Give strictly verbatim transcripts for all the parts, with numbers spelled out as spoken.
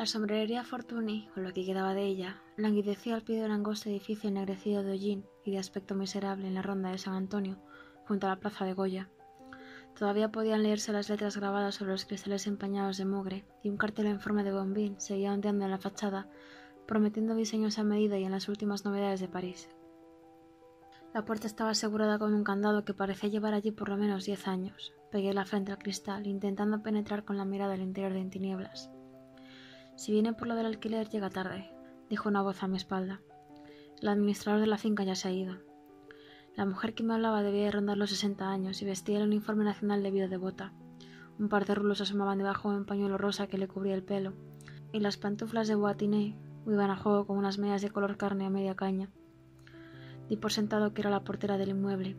La sombrerería Fortuny, con lo que quedaba de ella, languidecía al pie de un angosto edificio ennegrecido de hollín y de aspecto miserable en la ronda de San Antonio, junto a la plaza de Goya. Todavía podían leerse las letras grabadas sobre los cristales empañados de mugre, y un cartel en forma de bombín seguía ondeando en la fachada, prometiendo diseños a medida y en las últimas novedades de París. La puerta estaba asegurada con un candado que parecía llevar allí por lo menos diez años. Pegué la frente al cristal, intentando penetrar con la mirada al interior de tinieblas. «Si viene por lo del alquiler, llega tarde», dijo una voz a mi espalda. El administrador de la finca ya se ha ido. La mujer que me hablaba debía de rondar los sesenta años y vestía el uniforme nacional de viuda devota. Un par de rulos asomaban debajo de un pañuelo rosa que le cubría el pelo, y las pantuflas de boatiné iban a juego con unas medias de color carne a media caña. Di por sentado que era la portera del inmueble.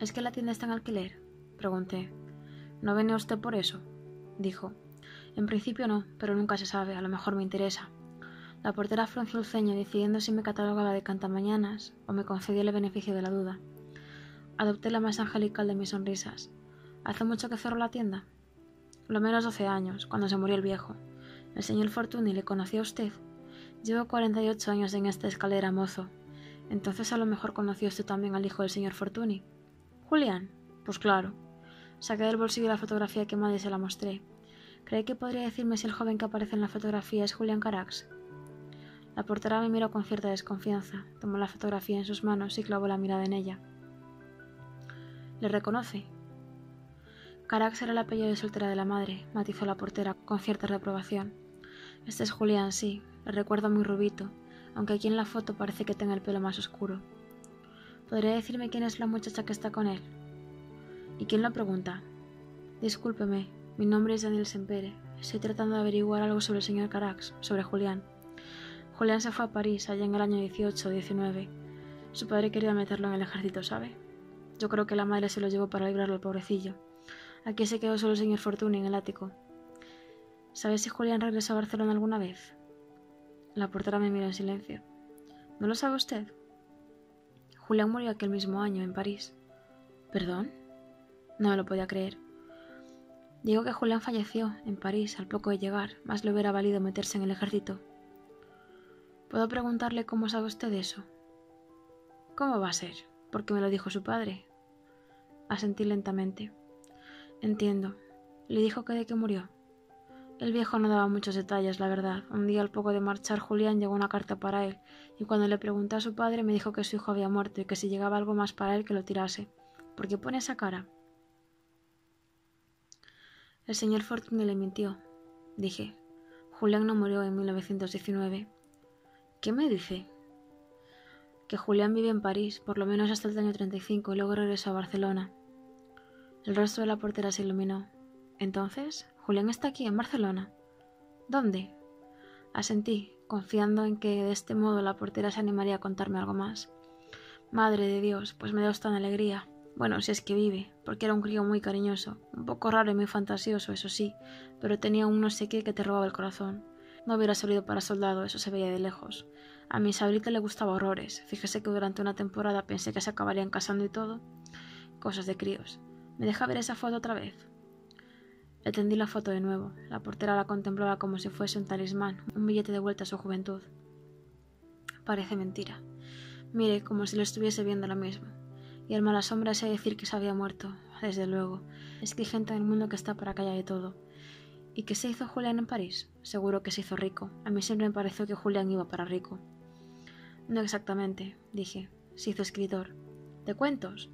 —¿Es que la tienda está en alquiler? —pregunté. —¿No viene usted por eso? —dijo. —En principio no, pero nunca se sabe, a lo mejor me interesa. La portera frunció el ceño, decidiendo si me catalogaba de cantamañanas o me concedía el beneficio de la duda. Adopté la más angelical de mis sonrisas. —¿Hace mucho que cerró la tienda? —Lo menos doce años, cuando se murió el viejo. —¿El señor Fortuny le conocía a usted? —Llevo cuarenta y ocho años en esta escalera, mozo. —Entonces a lo mejor conoció usted también al hijo del señor Fortuny. —¿Julián? —Pues claro. Saqué del bolsillo la fotografía quemada y se la mostré. —¿Cree que podría decirme si el joven que aparece en la fotografía es Julián Carax? La portera me miró con cierta desconfianza, tomó la fotografía en sus manos y clavó la mirada en ella. —¿Le reconoce? —Carax era el apellido de soltera de la madre —matizó la portera con cierta reprobación. —Este es Julián, sí. Le recuerdo muy rubito, aunque aquí en la foto parece que tenga el pelo más oscuro. —¿Podría decirme quién es la muchacha que está con él? —¿Y quién lo pregunta? —Discúlpeme, mi nombre es Daniel Sempere. Estoy tratando de averiguar algo sobre el señor Carax, sobre Julián. Julián se fue a París, allá en el año dieciocho o diecinueve. Su padre quería meterlo en el ejército, ¿sabe? Yo creo que la madre se lo llevó para librarlo al pobrecillo. Aquí se quedó solo el señor Fortuny en el ático. —¿Sabes si Julián regresó a Barcelona alguna vez? La portera me miró en silencio. —¿No lo sabe usted? Julián murió aquel mismo año, en París. —¿Perdón? No me lo podía creer. —Digo que Julián falleció, en París, al poco de llegar. Más le hubiera valido meterse en el ejército. —¿Puedo preguntarle cómo sabe usted eso? —¿Cómo va a ser? Porque me lo dijo su padre. Asentí lentamente. —Entiendo. ¿Le dijo que de qué murió? El viejo no daba muchos detalles, la verdad. Un día al poco de marchar Julián llegó una carta para él, y cuando le pregunté a su padre me dijo que su hijo había muerto y que si llegaba algo más para él que lo tirase. —¿Por qué pone esa cara? —El señor Fortuny le mintió —dije—. Julián no murió en mil novecientos diecinueve. —¿Qué me dice? —Que Julián vive en París, por lo menos hasta el año treinta y cinco, y luego regresó a Barcelona. El rostro de la portera se iluminó. —¿Entonces? ¿Julián está aquí, en Barcelona? —¿Dónde? Asentí, confiando en que de este modo la portera se animaría a contarme algo más. —Madre de Dios, pues me da tan alegría. Bueno, si es que vive, porque era un crío muy cariñoso, un poco raro y muy fantasioso, eso sí, pero tenía un no sé qué que te robaba el corazón. No hubiera salido para soldado, eso se veía de lejos. A mi Sabrita le gustaba horrores. Fíjese que durante una temporada pensé que se acabarían casando y todo. Cosas de críos. ¿Me deja ver esa foto otra vez? Le tendí la foto de nuevo. La portera la contemplaba como si fuese un talismán, un billete de vuelta a su juventud. Parece mentira. Mire, como si lo estuviese viendo lo mismo. Y el mala sombra es decir que se había muerto. Desde luego. Es que hay gente en el mundo que está para que haya de todo. —¿Y qué se hizo Julián en París? —Seguro que se hizo rico. A mí siempre me pareció que Julián iba para rico. —No exactamente —dije—. Se hizo escritor. —¿De cuentos?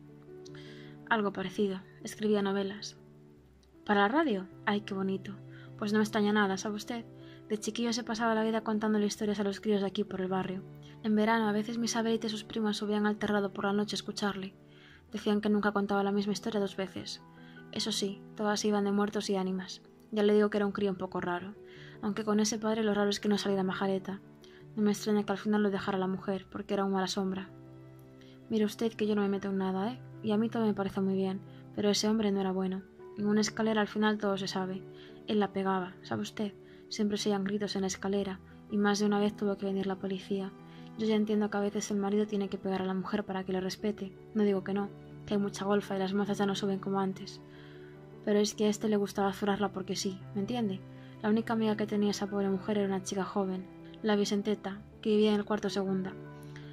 —Algo parecido. Escribía novelas. —¿Para la radio? —¡Ay, qué bonito! Pues no me extraña nada, ¿sabe usted? De chiquillo se pasaba la vida contándole historias a los críos de aquí por el barrio. En verano, a veces mis abuelitas y sus primas subían al terrado por la noche a escucharle. Decían que nunca contaba la misma historia dos veces. Eso sí, todas iban de muertos y ánimas. Ya le digo que era un crío un poco raro, aunque con ese padre lo raro es que no saliera majareta. No me extraña que al final lo dejara la mujer, porque era un mala sombra. —Mire usted que yo no me meto en nada, ¿eh? Y a mí todo me parece muy bien, pero ese hombre no era bueno. En una escalera al final todo se sabe. Él la pegaba, ¿sabe usted? Siempre se oían gritos en la escalera, y más de una vez tuvo que venir la policía. Yo ya entiendo que a veces el marido tiene que pegar a la mujer para que le respete. No digo que no, que hay mucha golfa y las mozas ya no suben como antes. Pero es que a este le gustaba azurarla porque sí, ¿me entiende? La única amiga que tenía esa pobre mujer era una chica joven, la Vicenteta, que vivía en el cuarto segunda.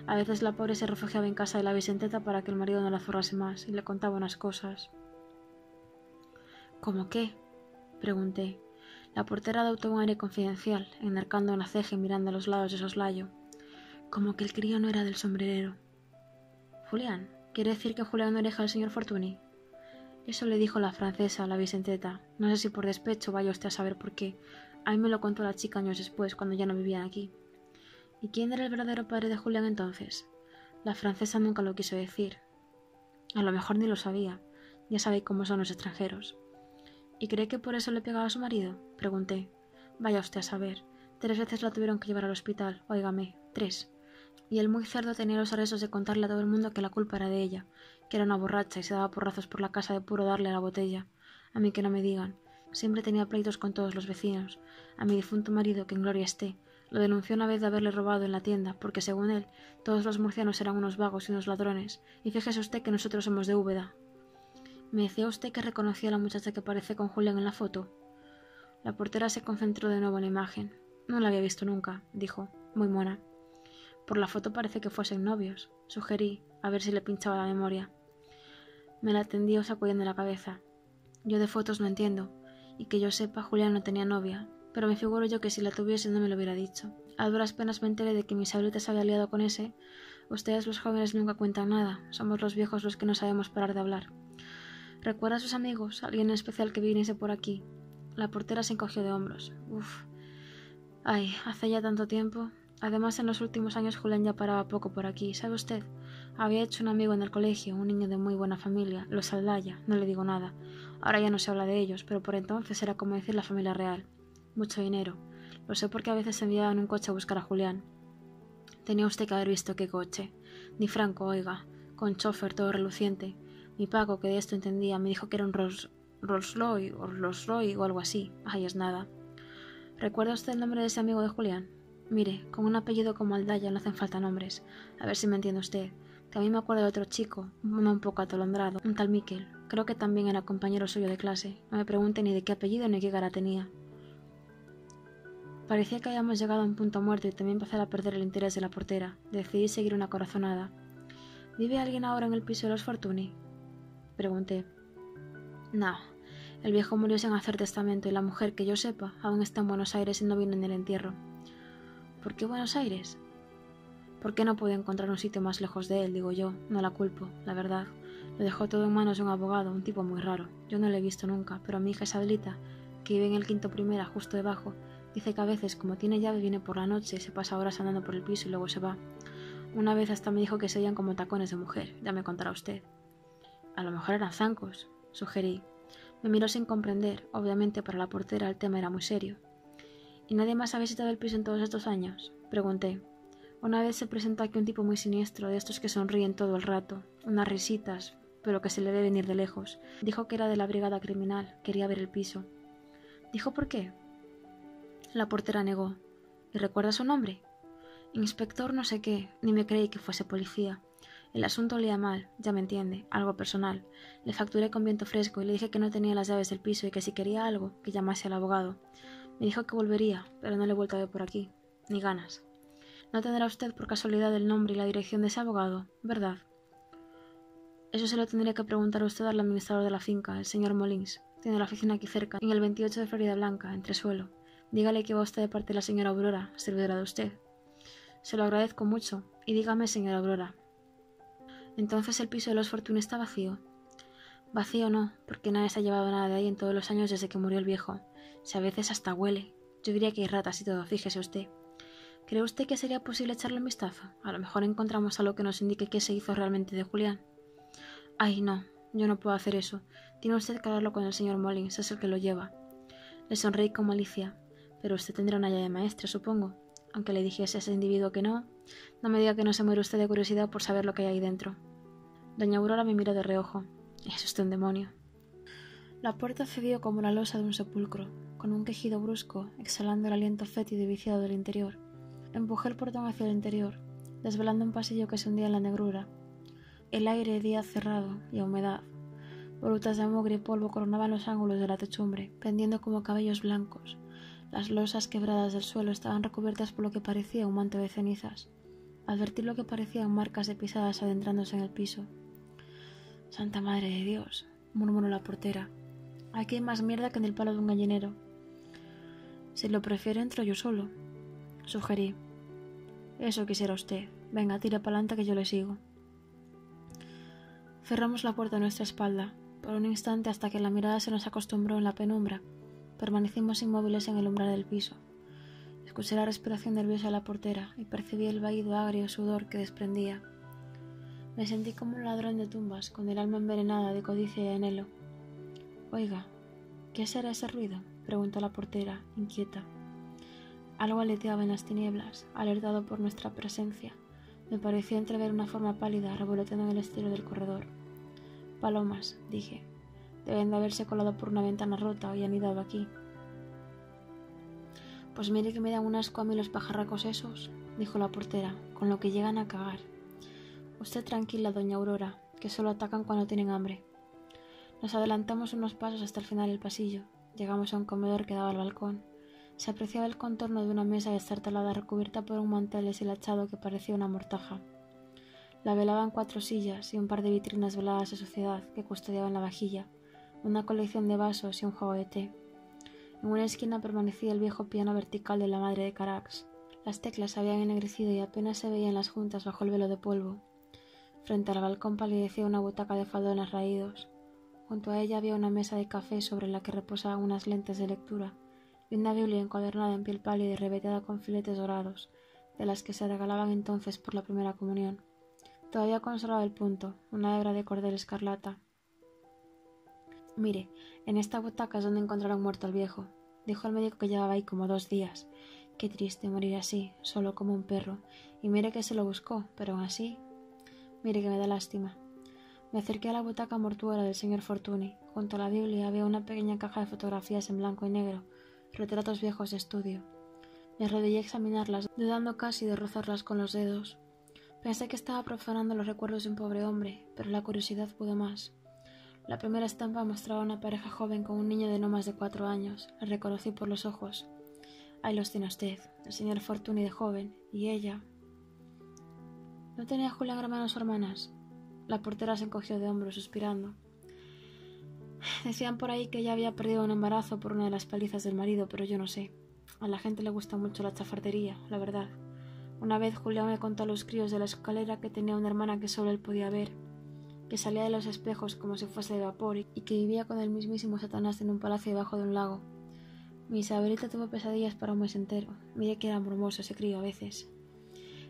A veces la pobre se refugiaba en casa de la Vicenteta para que el marido no la forrase más, y le contaba unas cosas. —¿Cómo qué? —pregunté. La portera adoptó un aire confidencial, enarcando una ceja y mirando a los lados de soslayo. Como que el crío no era del sombrerero. —Julián, ¿quiere decir que Julián no oreja al señor Fortuny? Eso le dijo la francesa a la Vicenteta. No sé si por despecho vaya usted a saber por qué. A mí me lo contó la chica años después, cuando ya no vivían aquí. —¿Y quién era el verdadero padre de Julián entonces? La francesa nunca lo quiso decir. A lo mejor ni lo sabía. Ya sabe cómo son los extranjeros. —¿Y cree que por eso le pegaba a su marido? —pregunté. —Vaya usted a saber. Tres veces la tuvieron que llevar al hospital, óigame, tres. Y el muy cerdo tenía los arrestos de contarle a todo el mundo que la culpa era de ella, que era una borracha y se daba porrazos por la casa de puro darle a la botella. A mí que no me digan. Siempre tenía pleitos con todos los vecinos. A mi difunto marido, que en gloria esté, lo denunció una vez de haberle robado en la tienda, porque según él, todos los murcianos eran unos vagos y unos ladrones, y fíjese usted que nosotros somos de Úbeda. —¿Me decía usted que reconocía a la muchacha que aparece con Julián en la foto? La portera se concentró de nuevo en la imagen. —No la había visto nunca —dijo, muy mona. —Por la foto parece que fuesen novios —sugerí, a ver si le pinchaba la memoria. Me la tendió sacudiendo la cabeza. —Yo de fotos no entiendo, y que yo sepa Julián no tenía novia, pero me figuro yo que si la tuviese no me lo hubiera dicho. A duras penas me enteré de que mi Sabrita se había liado con ese. Ustedes los jóvenes nunca cuentan nada, somos los viejos los que no sabemos parar de hablar. —¿Recuerda a sus amigos? ¿Alguien en especial que viniese por aquí? La portera se encogió de hombros. —Uf. Ay, hace ya tanto tiempo. Además, en los últimos años Julián ya paraba poco por aquí, ¿sabe usted? Había hecho un amigo en el colegio, un niño de muy buena familia, los Aldaya, no le digo nada. Ahora ya no se habla de ellos, pero por entonces era como decir la familia real. Mucho dinero. Lo sé porque a veces enviaban un coche a buscar a Julián. —Tenía usted que haber visto qué coche. Ni franco, oiga. Con chofer, todo reluciente. Mi Paco, que de esto entendía, me dijo que era un Rolls Royce o Rolls Royce o algo así. Ay, es nada. —¿Recuerda usted el nombre de ese amigo de Julián? —Mire, con un apellido como Aldaya no hacen falta nombres. A ver si me entiende usted. Que a mí me acuerdo de otro chico, uno un poco atolondrado, un tal Mikel. Creo que también era compañero suyo de clase. No me pregunte ni de qué apellido ni qué cara tenía. Parecía que habíamos llegado a un punto muerto y también empecé a perder el interés de la portera. Decidí seguir una corazonada. —¿Vive alguien ahora en el piso de los Fortuny? —pregunté. —No. El viejo murió sin hacer testamento y la mujer, que yo sepa, aún está en Buenos Aires y no vino en el entierro. —¿Por qué Buenos Aires? —Porque no pude encontrar un sitio más lejos de él, digo yo. No la culpo, la verdad. Lo dejó todo en manos de un abogado, un tipo muy raro. Yo no lo he visto nunca, pero mi hija Isabelita, que vive en el quinto primera, justo debajo, dice que a veces, como tiene llave, viene por la noche y se pasa horas andando por el piso y luego se va. Una vez hasta me dijo que se oían como tacones de mujer. Ya me contará usted. —A lo mejor eran zancos —sugerí. Me miró sin comprender. Obviamente para la portera el tema era muy serio. —¿Y nadie más ha visitado el piso en todos estos años? —pregunté. Una vez se presentó aquí un tipo muy siniestro, de estos que sonríen todo el rato, unas risitas, pero que se le ve venir de lejos. Dijo que era de la brigada criminal, quería ver el piso. —¿Dijo por qué? La portera negó. —¿Y recuerda su nombre? —Inspector no sé qué, ni me creí que fuese policía. El asunto olía mal, ya me entiende, algo personal. Le facturé con viento fresco y le dije que no tenía las llaves del piso y que si quería algo, que llamase al abogado. Me dijo que volvería, pero no le he vuelto a ver por aquí. Ni ganas. —¿No tendrá usted por casualidad el nombre y la dirección de ese abogado, verdad? —Eso se lo tendría que preguntar usted al administrador de la finca, el señor Molins. Tiene la oficina aquí cerca, en el veintiocho de Floridablanca, entresuelo. Dígale que va usted de parte de la señora Aurora, servidora de usted. —Se lo agradezco mucho. Y dígame, señora Aurora, ¿entonces el piso de los Fortuny está vacío? —Vacío no, porque nadie se ha llevado nada de ahí en todos los años desde que murió el viejo. Si a veces hasta huele. Yo diría que hay ratas y todo, fíjese usted. —¿Cree usted que sería posible echarle un vistazo? A lo mejor encontramos algo que nos indique qué se hizo realmente de Julián. —Ay, no, yo no puedo hacer eso. Tiene usted que hablarlo con el señor Molins, es el que lo lleva. Le sonreí con malicia. —Pero usted tendrá una llave maestra, supongo. Aunque le dijese a ese individuo que no, no me diga que no se muere usted de curiosidad por saber lo que hay ahí dentro. Doña Aurora me miró de reojo. —Es usted un demonio. La puerta cedió como la losa de un sepulcro, con un quejido brusco, exhalando el aliento fétido y viciado del interior. Empujé el portón hacia el interior, desvelando un pasillo que se hundía en la negrura. El aire hedía cerrado y a humedad. Volutas de mugre y polvo coronaban los ángulos de la techumbre, pendiendo como cabellos blancos. Las losas quebradas del suelo estaban recubiertas por lo que parecía un manto de cenizas. Advertí lo que parecían marcas de pisadas adentrándose en el piso. «Santa Madre de Dios», murmuró la portera. «Aquí hay más mierda que en el palo de un gallinero». «Si lo prefiere, entro yo solo», sugerí. «Eso quisiera usted. Venga, tira pa'lante que yo le sigo». Cerramos la puerta a nuestra espalda, por un instante hasta que la mirada se nos acostumbró en la penumbra. Permanecimos inmóviles en el umbral del piso. Escuché la respiración nerviosa de la portera y percibí el vahido agrio sudor que desprendía. Me sentí como un ladrón de tumbas, con el alma envenenada de codicia y de anhelo. «Oiga, ¿qué será ese ruido?», preguntó la portera, inquieta. Algo aleteaba en las tinieblas, alertado por nuestra presencia. Me pareció entrever una forma pálida revoloteando en el estilo del corredor. «Palomas», dije. «Deben de haberse colado por una ventana rota y anidado aquí». «Pues mire que me dan un asco a mí los pajarracos esos», dijo la portera, «con lo que llegan a cagar». «Usted tranquila, doña Aurora, que solo atacan cuando tienen hambre». Nos adelantamos unos pasos hasta el final del pasillo. Llegamos a un comedor que daba al balcón. Se apreciaba el contorno de una mesa destartalada recubierta por un mantel deshilachado que parecía una mortaja. La velaban cuatro sillas y un par de vitrinas veladas de suciedad que custodiaban la vajilla, una colección de vasos y un juego de té. En una esquina permanecía el viejo piano vertical de la madre de Carax. Las teclas habían ennegrecido y apenas se veían las juntas bajo el velo de polvo. Frente al balcón palidecía una butaca de faldones raídos. Junto a ella había una mesa de café sobre la que reposaban unas lentes de lectura y una Biblia encuadernada en piel pálida y ribeteada con filetes dorados, de las que se regalaban entonces por la primera comunión. Todavía conservaba el punto, una hebra de cordel escarlata. «Mire, en esta butaca es donde encontraron muerto al viejo», dijo el médico que llevaba ahí como dos días. «Qué triste morir así, solo como un perro. Y mire que se lo buscó, pero aún así... Mire que me da lástima». Me acerqué a la butaca mortuoria del señor Fortuny. Junto a la Biblia había una pequeña caja de fotografías en blanco y negro, retratos viejos de estudio. Me arrodillé a examinarlas, dudando casi de rozarlas con los dedos. Pensé que estaba profanando los recuerdos de un pobre hombre, pero la curiosidad pudo más. La primera estampa mostraba a una pareja joven con un niño de no más de cuatro años. La reconocí por los ojos. Ahí los tiene usted, el señor Fortuny de joven, y ella... ¿No tenía Julián hermanos o hermanas? La portera se encogió de hombros, suspirando. Decían por ahí que ella había perdido un embarazo por una de las palizas del marido, pero yo no sé. A la gente le gusta mucho la chafardería, la verdad. Una vez Julián me contó a los críos de la escalera que tenía una hermana que solo él podía ver, que salía de los espejos como si fuese de vapor y que vivía con el mismísimo Satanás en un palacio debajo de un lago. Mi Isabelita tuvo pesadillas para un mes entero. Mire que era morboso ese crío a veces.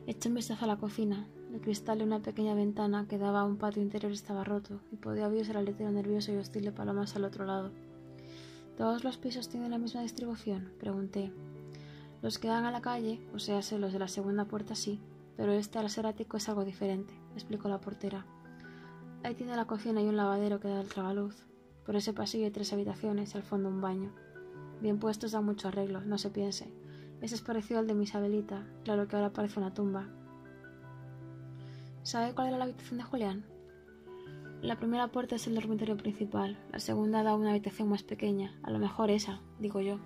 Eché un vistazo a la cocina. El cristal de una pequeña ventana que daba a un patio interior estaba roto y podía oírse el aleteo nervioso y hostil de palomas al otro lado. ¿Todos los pisos tienen la misma distribución?, pregunté. Los que dan a la calle, o sea, los de la segunda puerta sí, pero este al ser ático es algo diferente, explicó la portera. Ahí tiene la cocina y un lavadero que da al tragaluz. Por ese pasillo hay tres habitaciones y al fondo un baño. Bien puestos da mucho arreglo, no se piense. Ese es parecido al de mi Isabelita, claro que ahora parece una tumba. ¿Sabe cuál era la habitación de Julián? La primera puerta es el dormitorio principal, la segunda da una habitación más pequeña, a lo mejor esa, digo yo.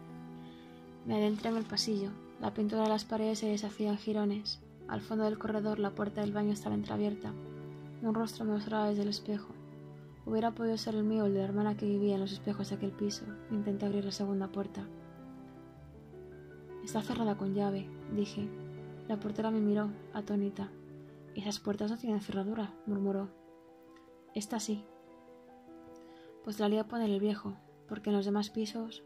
Me adentré en el pasillo, la pintura de las paredes se deshacía en jirones. Al fondo del corredor la puerta del baño estaba entreabierta. Un rostro me mostraba desde el espejo. Hubiera podido ser el mío o el de la hermana que vivía en los espejos de aquel piso. Intenté abrir la segunda puerta. Está cerrada con llave, dije. La portera me miró, atónita. Esas puertas no tienen cerradura, murmuró. Esta sí. Pues la haría poner el viejo, porque en los demás pisos...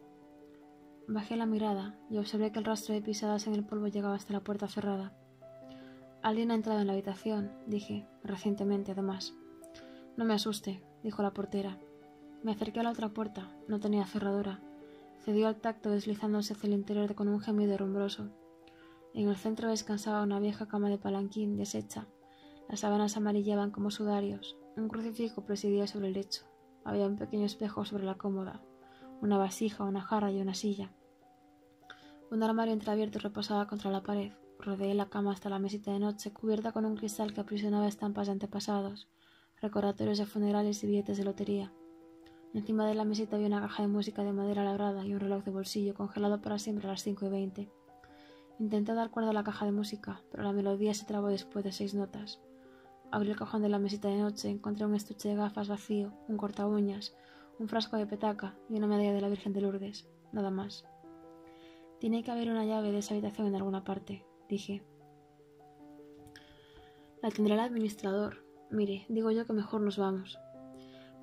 Bajé la mirada y observé que el rastro de pisadas en el polvo llegaba hasta la puerta cerrada. Alguien ha entrado en la habitación, dije, recientemente, además. No me asuste, dijo la portera. Me acerqué a la otra puerta, no tenía cerradura. Cedió al tacto deslizándose hacia el interior con un gemido rumbroso. En el centro descansaba una vieja cama de palanquín deshecha. Las sábanas amarillaban como sudarios. Un crucifijo presidía sobre el lecho. Había un pequeño espejo sobre la cómoda, una vasija, una jarra y una silla. Un armario entreabierto reposaba contra la pared. Rodeé la cama hasta la mesita de noche, cubierta con un cristal que aprisionaba estampas de antepasados, recordatorios de funerales y billetes de lotería. Encima de la meseta había una caja de música de madera labrada y un reloj de bolsillo congelado para siempre a las cinco y veinte. Intenté dar cuerda a la caja de música, pero la melodía se trabó después de seis notas. Abrí el cajón de la mesita de noche, encontré un estuche de gafas vacío, un cortaúñas, un frasco de petaca y una medalla de la Virgen de Lourdes. Nada más. Tiene que haber una llave de esa habitación en alguna parte, dije. La tendrá el administrador. Mire, digo yo que mejor nos vamos.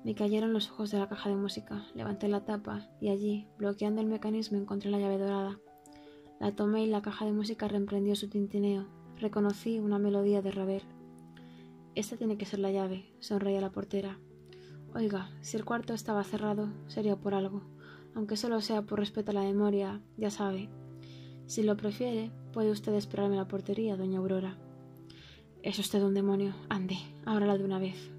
Me cayeron los ojos de la caja de música, levanté la tapa y allí, bloqueando el mecanismo, encontré la llave dorada. La tomé y la caja de música reemprendió su tintineo. Reconocí una melodía de Ravel. Esta tiene que ser la llave, sonreía la portera. Oiga, si el cuarto estaba cerrado, sería por algo. Aunque solo sea por respeto a la memoria, ya sabe. Si lo prefiere, puede usted esperarme en la portería, doña Aurora. Es usted un demonio. Ande, ábrala de una vez.